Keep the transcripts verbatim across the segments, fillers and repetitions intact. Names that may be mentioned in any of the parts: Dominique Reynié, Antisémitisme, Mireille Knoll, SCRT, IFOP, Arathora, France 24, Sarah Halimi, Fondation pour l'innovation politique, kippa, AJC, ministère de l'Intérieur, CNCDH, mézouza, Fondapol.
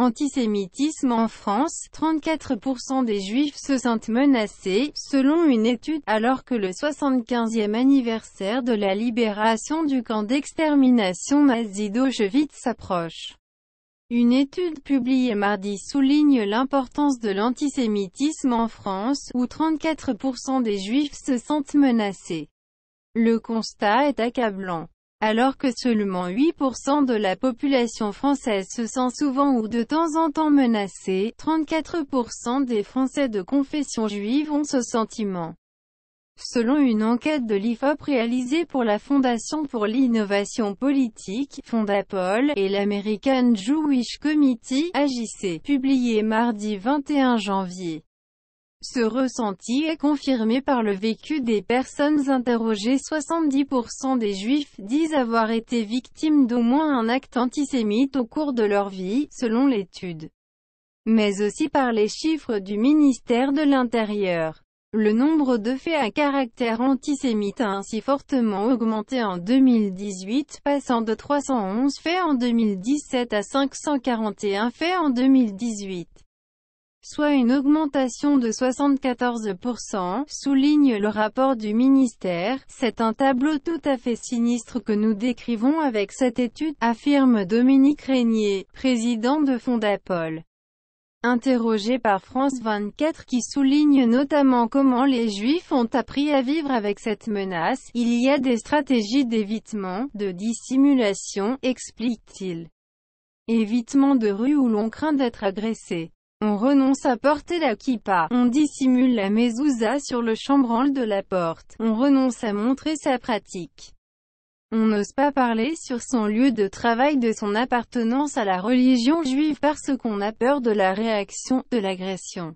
Antisémitisme en France, trente-quatre pour cent des Juifs se sentent menacés, selon une étude, alors que le soixante-quinzième anniversaire de la libération du camp d'extermination nazi d'Auschwitz s'approche. Une étude publiée mardi souligne l'importance de l'antisémitisme en France, où trente-quatre pour cent des Juifs se sentent menacés. Le constat est accablant. Alors que seulement huit pour cent de la population française se sent souvent ou de temps en temps menacée, trente-quatre pour cent des Français de confession juive ont ce sentiment. Selon une enquête de l'I F O P réalisée pour la Fondation pour l'innovation politique, Fondapol, et l'American Jewish Committee, A J C, publiée mardi vingt et un janvier. Ce ressenti est confirmé par le vécu des personnes interrogées. soixante-dix pour cent des Juifs disent avoir été victimes d'au moins un acte antisémite au cours de leur vie, selon l'étude. Mais aussi par les chiffres du ministère de l'Intérieur. Le nombre de faits à caractère antisémite a ainsi fortement augmenté en deux mille dix-huit, passant de trois cent onze faits en deux mille dix-sept à cinq cent quarante et un faits en deux mille dix-huit. Soit une augmentation de soixante-quatorze pour cent, souligne le rapport du ministère. C'est un tableau tout à fait sinistre que nous décrivons avec cette étude, affirme Dominique Reynié, président de Fondapol. Interrogé par France vingt-quatre qui souligne notamment comment les Juifs ont appris à vivre avec cette menace, il y a des stratégies d'évitement, de dissimulation, explique-t-il. Évitement de rue où l'on craint d'être agressé. On renonce à porter la kippa, on dissimule la mezouza sur le chambranle de la porte, on renonce à montrer sa pratique. On n'ose pas parler sur son lieu de travail de son appartenance à la religion juive parce qu'on a peur de la réaction, de l'agression.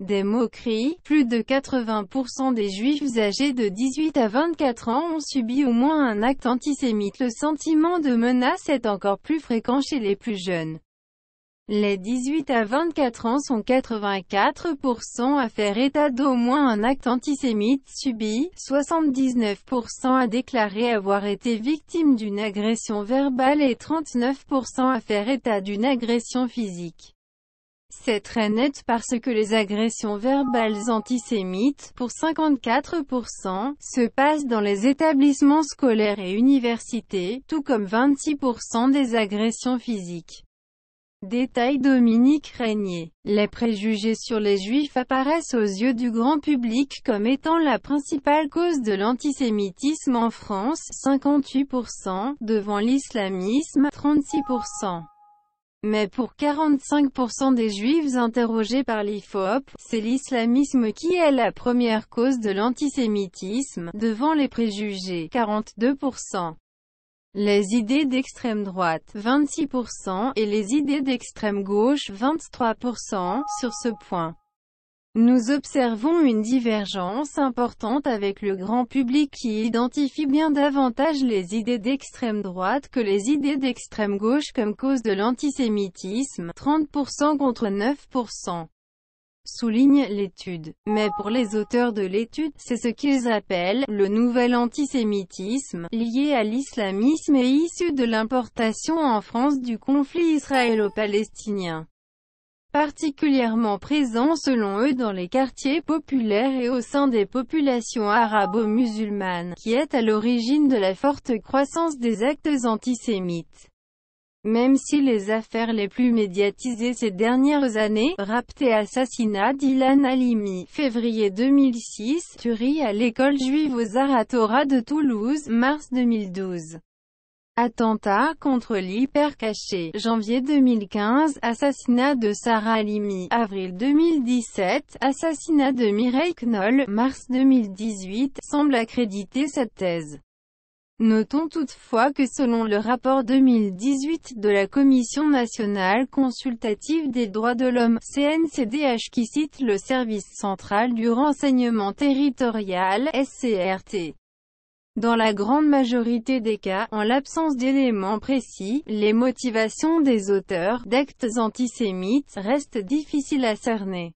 Des moqueries, plus de quatre-vingts pour cent des Juifs âgés de dix-huit à vingt-quatre ans ont subi au moins un acte antisémite. Le sentiment de menace est encore plus fréquent chez les plus jeunes. Les dix-huit à vingt-quatre ans sont quatre-vingt-quatre pour cent à faire état d'au moins un acte antisémite subi, soixante-dix-neuf pour cent à déclarer avoir été victime d'une agression verbale et trente-neuf pour cent à faire état d'une agression physique. C'est très net parce que les agressions verbales antisémites, pour cinquante-quatre pour cent, se passent dans les établissements scolaires et universités, tout comme vingt-six pour cent des agressions physiques. Détail Dominique Reynié. Les préjugés sur les Juifs apparaissent aux yeux du grand public comme étant la principale cause de l'antisémitisme en France, cinquante-huit pour cent, devant l'islamisme, trente-six pour cent. Mais pour quarante-cinq pour cent des Juifs interrogés par l'I F O P, c'est l'islamisme qui est la première cause de l'antisémitisme, devant les préjugés, quarante-deux pour cent. Les idées d'extrême droite, vingt-six pour cent, et les idées d'extrême gauche, vingt-trois pour cent, sur ce point. Nous observons une divergence importante avec le grand public qui identifie bien davantage les idées d'extrême droite que les idées d'extrême gauche comme cause de l'antisémitisme, trente pour cent contre neuf pour cent. Souligne l'étude. Mais pour les auteurs de l'étude, c'est ce qu'ils appellent « le nouvel antisémitisme » lié à l'islamisme et issu de l'importation en France du conflit israélo-palestinien. Particulièrement présent selon eux dans les quartiers populaires et au sein des populations arabo-musulmanes, qui est à l'origine de la forte croissance des actes antisémites. Même si les affaires les plus médiatisées ces dernières années, rapt et assassinat d'Ilan Halimi, février deux mille six, tuerie à l'école juive aux Arathora de Toulouse, mars deux mille douze. Attentat contre l'hypercaché, janvier deux mille quinze, assassinat de Sarah Halimi, avril deux mille dix-sept, assassinat de Mireille Knoll, mars deux mille dix-huit, semble accréditer cette thèse. Notons toutefois que selon le rapport deux mille dix-huit de la Commission nationale consultative des droits de l'homme, C N C D H qui cite le Service central du renseignement territorial, S C R T. Dans la grande majorité des cas, en l'absence d'éléments précis, les motivations des auteurs d'actes antisémites restent difficiles à cerner.